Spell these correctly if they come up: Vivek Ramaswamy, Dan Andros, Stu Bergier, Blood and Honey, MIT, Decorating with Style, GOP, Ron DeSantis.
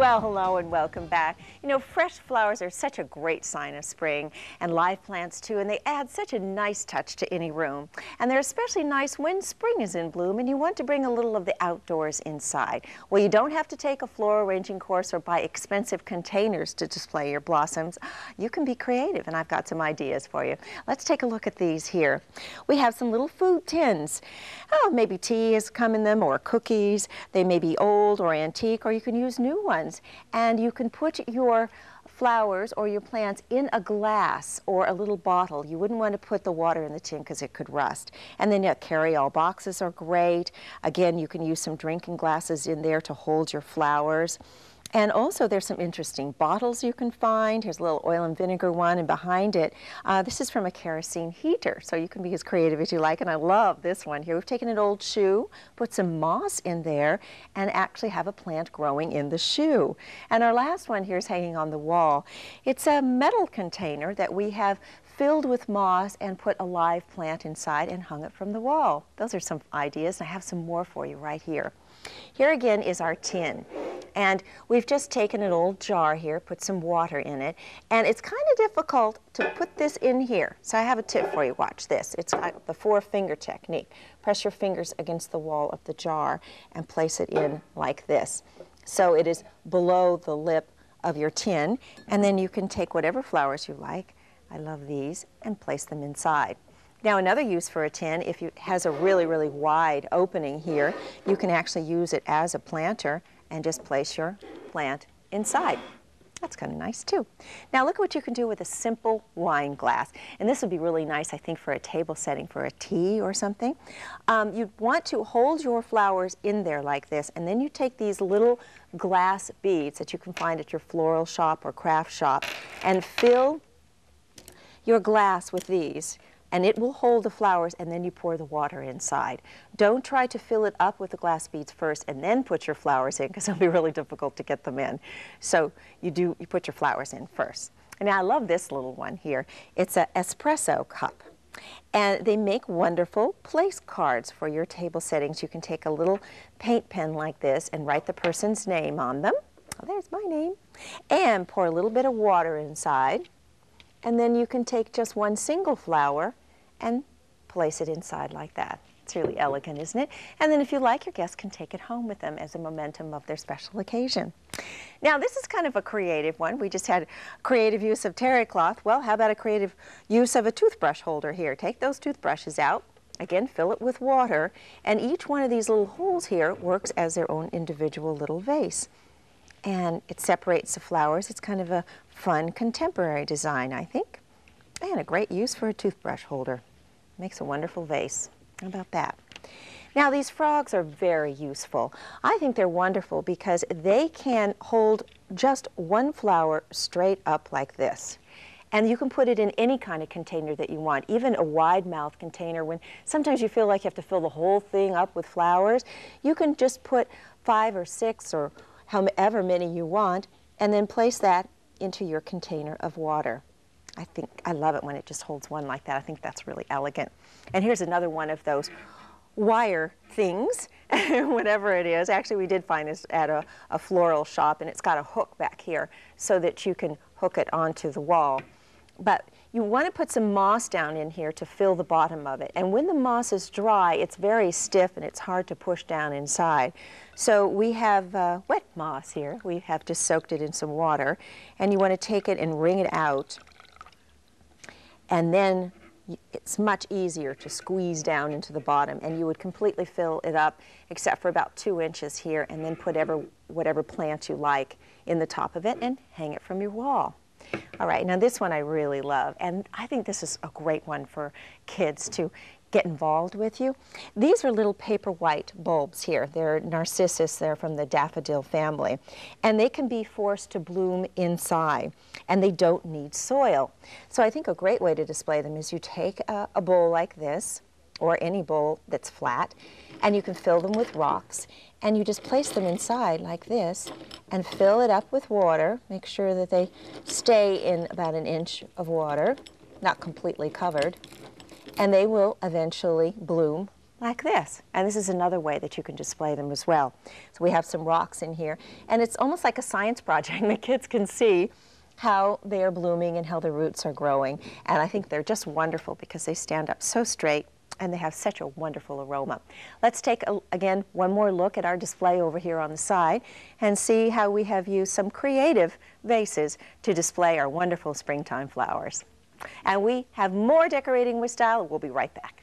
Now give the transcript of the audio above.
Well, hello and welcome back. You know, fresh flowers are such a great sign of spring, and live plants too, and they add such a nice touch to any room. And they're especially nice when spring is in bloom and you want to bring a little of the outdoors inside. Well, you don't have to take a floral arranging course or buy expensive containers to display your blossoms. You can be creative, and I've got some ideas for you. Let's take a look at these here. We have some little food tins. Oh, maybe tea has come in them, or cookies. They may be old or antique, or you can use new ones. And you can put your flowers or your plants in a glass or a little bottle. You wouldn't want to put the water in the tin because it could rust. And then carry-all boxes are great. Again, you can use some drinking glasses in there to hold your flowers. And also there's some interesting bottles you can find. Here's a little oil and vinegar one, and behind it, this is from a kerosene heater. So you can be as creative as you like, and I love this one here. We've taken an old shoe, put some moss in there, and actually have a plant growing in the shoe. And our last one here is hanging on the wall. It's a metal container that we have filled with moss and put a live plant inside and hung it from the wall. Those are some ideas, and I have some more for you right here. Here again is our tin. And we've just taken an old jar here, put some water in it, and it's kind of difficult to put this in here. So I have a tip for you. Watch this. It's like the four-finger technique. Press your fingers against the wall of the jar and place it in like this. So it is below the lip of your tin, and then you can take whatever flowers you like, I love these, and place them inside. Now, another use for a tin, if it has a really, really wide opening here, you can actually use it as a planter and just place your plant inside. That's kind of nice too. Now look at what you can do with a simple wine glass. And this would be really nice, I think, for a table setting for a tea or something. You'd want to hold your flowers in there like this, and then you take these little glass beads that you can find at your floral shop or craft shop and fill your glass with these. And it will hold the flowers, and then you pour the water inside. Don't try to fill it up with the glass beads first and then put your flowers in, because it'll be really difficult to get them in. So you put your flowers in first. And I love this little one here. It's an espresso cup. And they make wonderful place cards for your table settings. You can take a little paint pen like this and write the person's name on them. Oh, there's my name. And pour a little bit of water inside. And then you can take just one single flower and place it inside like that. It's really elegant, isn't it? And then if you like, your guests can take it home with them as a momentum of their special occasion. Now, this is kind of a creative one. We just had creative use of terry cloth. Well, how about a creative use of a toothbrush holder here? Take those toothbrushes out. Again, fill it with water. And each one of these little holes here works as their own individual little vase. And it separates the flowers. It's kind of a fun contemporary design, I think, and a great use for a toothbrush holder. Makes a wonderful vase. How about that? Now, these frogs are very useful. I think they're wonderful because they can hold just one flower straight up like this. And you can put it in any kind of container that you want, even a wide mouth container. When sometimes you feel like you have to fill the whole thing up with flowers, you can just put 5 or 6 or however many you want, and then place that into your container of water. I think I love it when it just holds one like that. I think that's really elegant. And here's another one of those wire things, whatever it is. Actually, we did find this at a floral shop, and it's got a hook back here so that you can hook it onto the wall. But you want to put some moss down in here to fill the bottom of it. And when the moss is dry, it's very stiff and it's hard to push down inside. So we have wet moss here. We have just soaked it in some water. And you want to take it and wring it out. And then it's much easier to squeeze down into the bottom, and you would completely fill it up except for about 2 inches here, and then put whatever plant you like in the top of it and hang it from your wall. All right, now this one I really love, and I think this is a great one for kids to get involved with you. These are little paper white bulbs here. They're narcissus. They're from the daffodil family, and they can be forced to bloom inside, and they don't need soil. So I think a great way to display them is you take a bowl like this, or any bowl that's flat, and you can fill them with rocks, and you just place them inside like this and fill it up with water. Make sure that they stay in about 1 inch of water, not completely covered, and they will eventually bloom like this. And this is another way that you can display them as well. So we have some rocks in here, and it's almost like a science project. The kids can see how they are blooming and how their roots are growing. And I think they're just wonderful because they stand up so straight and they have such a wonderful aroma. Let's take, again, one more look at our display over here on the side and see how we have used some creative vases to display our wonderful springtime flowers. And we have more Decorating with Style. We'll be right back.